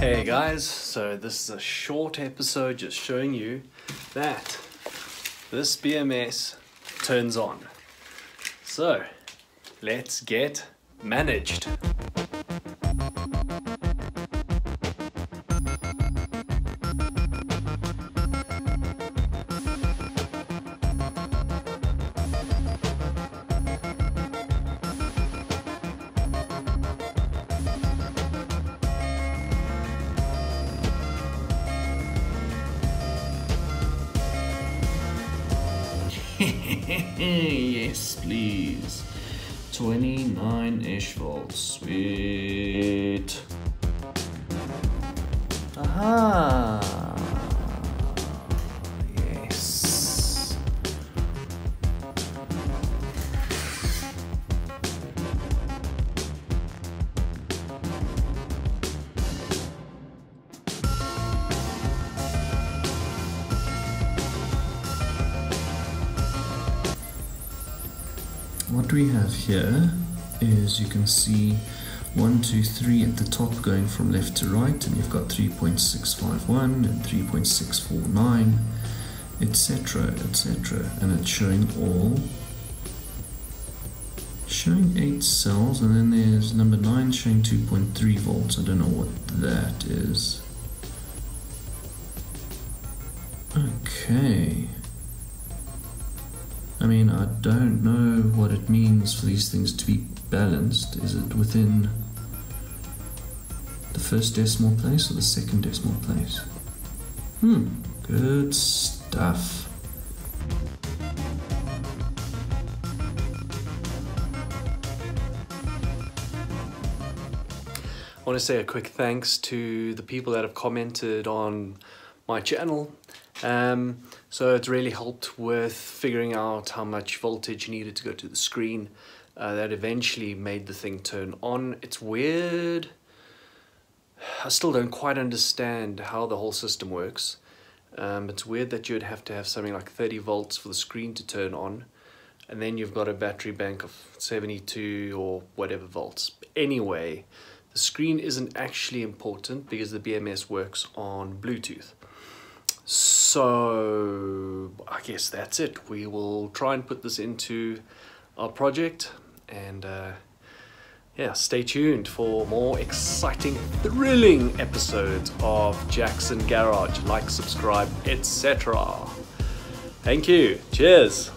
Hey guys, so this is a short episode just showing you that this BMS turns on. So let's get managed. Yes, please. 29-ish volts. Sweet. Aha. Yes. What we have here is you can see 1, 2, 3 at the top going from left to right, and you've got 3.651 and 3.649, etc., etc., and it's showing 8 cells, and then there's number 9 showing 2.3 volts. I don't know what that is. Okay. I mean, I don't know what it means for these things to be balanced. Is it within the first decimal place or the second decimal place? Good stuff. I want to say a quick thanks to the people that have commented on my channel. So it's really helped with figuring out how much voltage needed to go to the screen. That eventually made the thing turn on. It's weird. I still don't quite understand how the whole system works. It's weird that you'd have to have something like 30 volts for the screen to turn on, and then you've got a battery bank of 72 or whatever volts. But anyway, the screen isn't actually important because the BMS works on Bluetooth. So I guess that's it. We will try and put this into our project, and yeah, stay tuned for more exciting, thrilling episodes of Jackson Garage. Like, subscribe, etc. Thank you. Cheers.